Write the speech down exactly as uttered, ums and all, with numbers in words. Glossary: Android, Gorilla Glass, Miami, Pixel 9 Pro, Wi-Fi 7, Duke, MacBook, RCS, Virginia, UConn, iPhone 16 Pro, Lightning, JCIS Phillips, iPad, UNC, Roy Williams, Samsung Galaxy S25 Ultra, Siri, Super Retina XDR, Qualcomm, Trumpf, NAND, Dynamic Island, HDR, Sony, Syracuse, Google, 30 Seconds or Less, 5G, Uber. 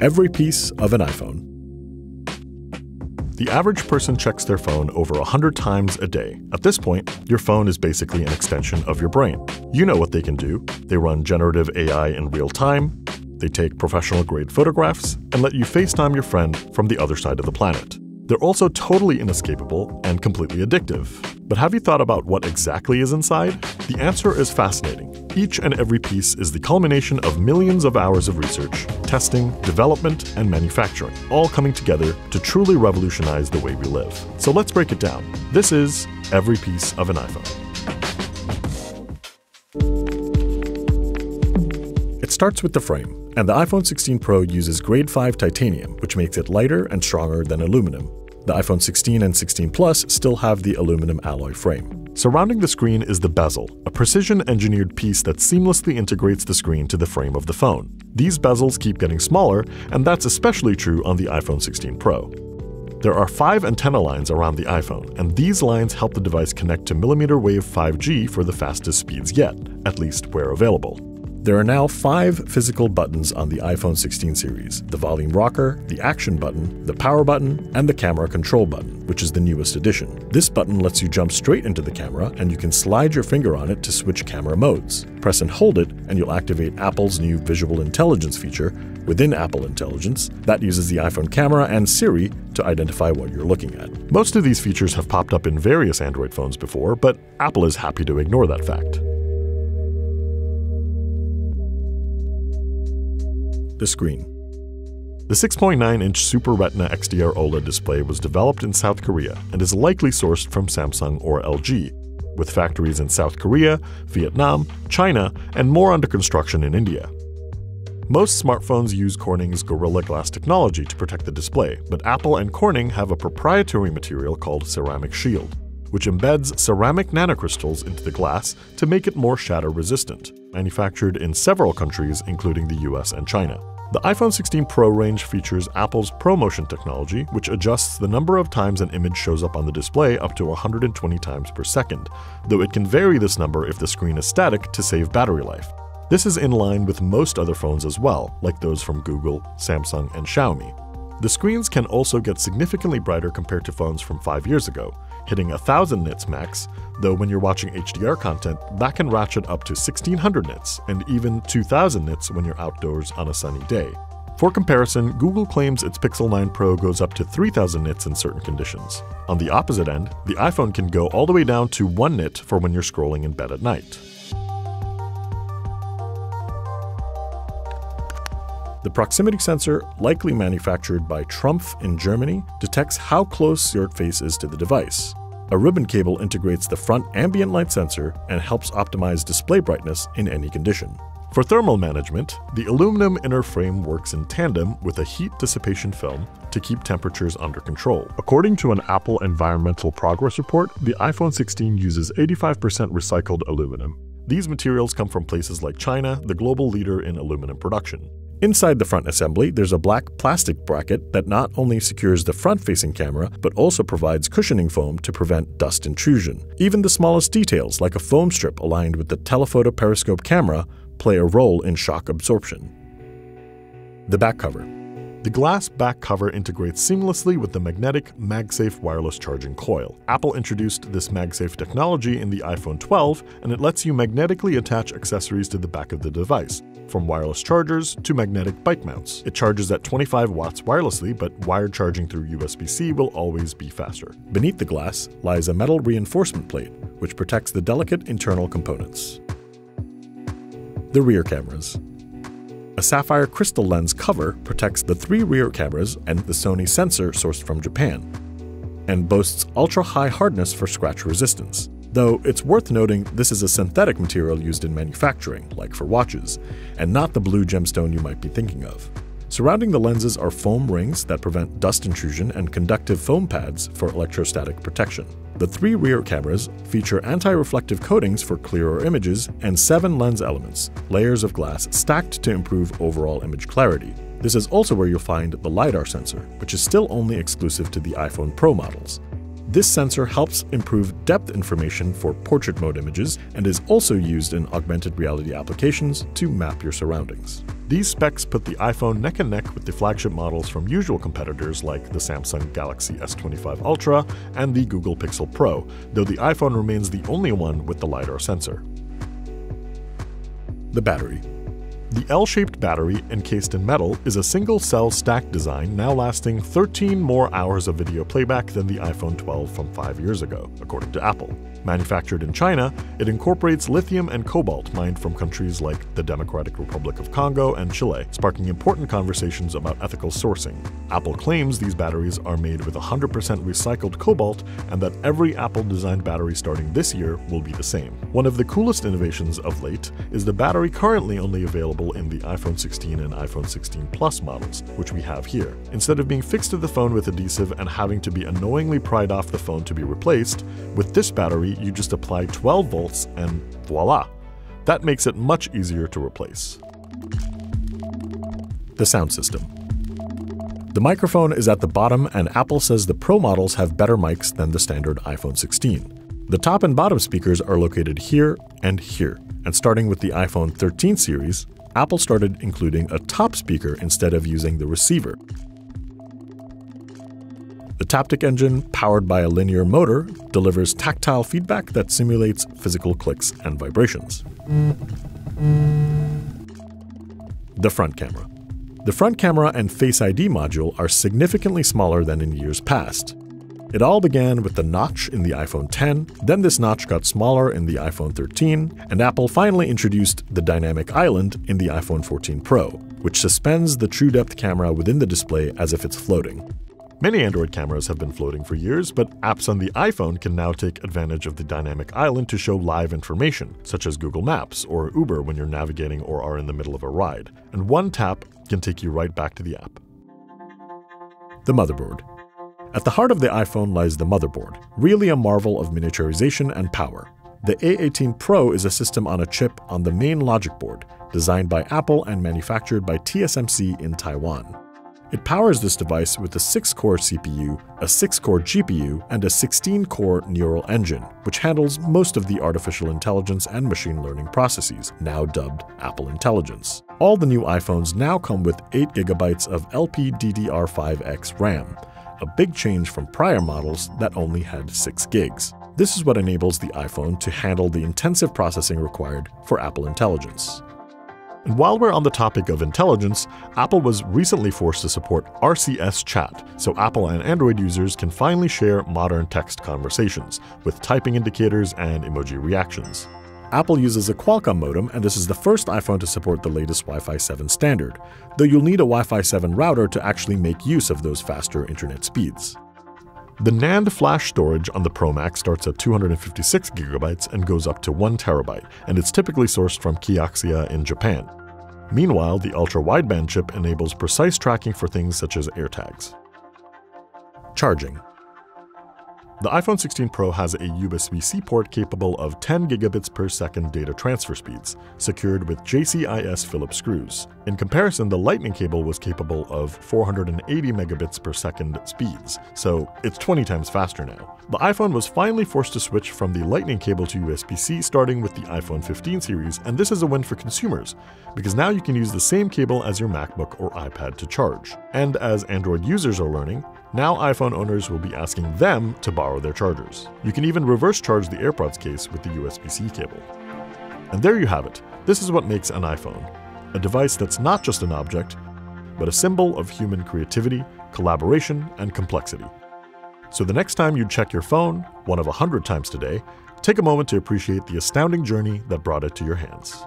every piece of an iPhone. The average person checks their phone over one hundred times a day. At this point, your phone is basically an extension of your brain. You know what they can do. They run generative A I in real time, they take professional-grade photographs, and let you FaceTime your friend from the other side of the planet. They're also totally inescapable and completely addictive. But have you thought about what exactly is inside? The answer is fascinating. Each and every piece is the culmination of millions of hours of research, testing, development, and manufacturing, all coming together to truly revolutionize the way we live. So let's break it down. This is every piece of an iPhone. It starts with the frame. And the iPhone sixteen Pro uses grade five titanium, which makes it lighter and stronger than aluminum. The iPhone sixteen and sixteen Plus still have the aluminum alloy frame. Surrounding the screen is the bezel, a precision-engineered piece that seamlessly integrates the screen to the frame of the phone. These bezels keep getting smaller, and that's especially true on the iPhone sixteen Pro. There are five antenna lines around the iPhone, and these lines help the device connect to millimeter wave five G for the fastest speeds yet, at least where available. There are now five physical buttons on the iPhone sixteen series: the volume rocker, the action button, the power button, and the camera control button, which is the newest addition. This button lets you jump straight into the camera, and you can slide your finger on it to switch camera modes. Press and hold it, and you'll activate Apple's new visual intelligence feature within Apple Intelligence that uses the iPhone camera and Siri to identify what you're looking at. Most of these features have popped up in various Android phones before, but Apple is happy to ignore that fact. The screen. The six point nine inch Super Retina X D R OLED display was developed in South Korea and is likely sourced from Samsung or L G, with factories in South Korea, Vietnam, China, and more under construction in India. Most smartphones use Corning's Gorilla Glass technology to protect the display, but Apple and Corning have a proprietary material called Ceramic Shield, which embeds ceramic nanocrystals into the glass to make it more shatter-resistant, manufactured in several countries, including the U S and China. The iPhone sixteen Pro range features Apple's ProMotion technology, which adjusts the number of times an image shows up on the display up to one hundred twenty times per second, though it can vary this number if the screen is static to save battery life. This is in line with most other phones as well, like those from Google, Samsung, and Xiaomi. The screens can also get significantly brighter compared to phones from five years ago, hitting one thousand nits max, though when you're watching H D R content, that can ratchet up to sixteen hundred nits, and even two thousand nits when you're outdoors on a sunny day. For comparison, Google claims its Pixel nine Pro goes up to three thousand nits in certain conditions. On the opposite end, the iPhone can go all the way down to one nit for when you're scrolling in bed at night. The proximity sensor, likely manufactured by Trumpf in Germany, detects how close your face is to the device. A ribbon cable integrates the front ambient light sensor and helps optimize display brightness in any condition. For thermal management, the aluminum inner frame works in tandem with a heat dissipation film to keep temperatures under control. According to an Apple Environmental Progress Report, the iPhone sixteen uses eighty-five percent recycled aluminum. These materials come from places like China, the global leader in aluminum production. Inside the front assembly, there's a black plastic bracket that not only secures the front-facing camera, but also provides cushioning foam to prevent dust intrusion. Even the smallest details, like a foam strip aligned with the telephoto periscope camera, play a role in shock absorption. The back cover. The glass back cover integrates seamlessly with the magnetic MagSafe wireless charging coil. Apple introduced this MagSafe technology in the iPhone twelve, and it lets you magnetically attach accessories to the back of the device, from wireless chargers to magnetic bike mounts. It charges at twenty-five watts wirelessly, but wired charging through U S B C will always be faster. Beneath the glass lies a metal reinforcement plate, which protects the delicate internal components. The rear cameras. A sapphire crystal lens cover protects the three rear cameras and the Sony sensor sourced from Japan, and boasts ultra-high hardness for scratch resistance. Though it's worth noting this is a synthetic material used in manufacturing, like for watches, and not the blue gemstone you might be thinking of. Surrounding the lenses are foam rings that prevent dust intrusion and conductive foam pads for electrostatic protection. The three rear cameras feature anti-reflective coatings for clearer images and seven lens elements, layers of glass stacked to improve overall image clarity. This is also where you'll find the LiDAR sensor, which is still only exclusive to the iPhone Pro models. This sensor helps improve depth information for portrait mode images and is also used in augmented reality applications to map your surroundings. These specs put the iPhone neck and neck with the flagship models from usual competitors like the Samsung Galaxy S twenty-five Ultra and the Google Pixel Pro, though the iPhone remains the only one with the LiDAR sensor. The battery. The L-shaped battery, encased in metal, is a single-cell stack design now lasting thirteen more hours of video playback than the iPhone twelve from five years ago, according to Apple. Manufactured in China, it incorporates lithium and cobalt mined from countries like the Democratic Republic of Congo and Chile, sparking important conversations about ethical sourcing. Apple claims these batteries are made with one hundred percent recycled cobalt and that every Apple-designed battery starting this year will be the same. One of the coolest innovations of late is the battery currently only available in the iPhone sixteen and iPhone sixteen Plus models, which we have here. Instead of being fixed to the phone with adhesive and having to be annoyingly pried off the phone to be replaced, with this battery you just apply twelve volts and voila! That makes it much easier to replace. The sound system. The microphone is at the bottom, and Apple says the Pro models have better mics than the standard iPhone sixteen. The top and bottom speakers are located here and here, and starting with the iPhone thirteen series, Apple started including a top speaker instead of using the receiver. The Taptic Engine, powered by a linear motor, delivers tactile feedback that simulates physical clicks and vibrations. The front camera. The front camera and Face I D module are significantly smaller than in years past. It all began with the notch in the iPhone ten, then this notch got smaller in the iPhone thirteen, and Apple finally introduced the Dynamic Island in the iPhone fourteen Pro, which suspends the TrueDepth camera within the display as if it's floating. Many Android cameras have been floating for years, but apps on the iPhone can now take advantage of the Dynamic Island to show live information, such as Google Maps or Uber when you're navigating or are in the middle of a ride, and one tap can take you right back to the app. The motherboard. At the heart of the iPhone lies the motherboard, really a marvel of miniaturization and power. The A eighteen Pro is a system on a chip on the main logic board, designed by Apple and manufactured by T S M C in Taiwan. It powers this device with a six core C P U, a six core G P U, and a sixteen core neural engine, which handles most of the artificial intelligence and machine learning processes, now dubbed Apple Intelligence. All the new iPhones now come with eight gigabytes of L P D D R five X RAM, a big change from prior models that only had six gigs. This is what enables the iPhone to handle the intensive processing required for Apple Intelligence. And while we're on the topic of intelligence, Apple was recently forced to support R C S chat, so Apple and Android users can finally share modern text conversations with typing indicators and emoji reactions. Apple uses a Qualcomm modem, and this is the first iPhone to support the latest Wi-Fi seven standard, though you'll need a Wi-Fi seven router to actually make use of those faster internet speeds. The NAND flash storage on the Pro Max starts at two hundred fifty-six gigabytes and goes up to one terabyte, and it's typically sourced from Kioxia in Japan. Meanwhile, the ultra-wideband chip enables precise tracking for things such as AirTags. Charging. The iPhone sixteen Pro has a U S B C port capable of ten gigabits per second data transfer speeds, secured with J C I S Phillips screws. In comparison, the Lightning cable was capable of four hundred eighty megabits per second speeds, so it's twenty times faster now. The iPhone was finally forced to switch from the Lightning cable to U S B C starting with the iPhone fifteen series, and this is a win for consumers, because now you can use the same cable as your MacBook or iPad to charge. And as Android users are learning, now iPhone owners will be asking them to borrow their chargers. You can even reverse charge the AirPods case with the U S B C cable. And there you have it. This is what makes an iPhone. A device that's not just an object, but a symbol of human creativity, collaboration, and complexity. So the next time you check your phone, one of a hundred times today, take a moment to appreciate the astounding journey that brought it to your hands.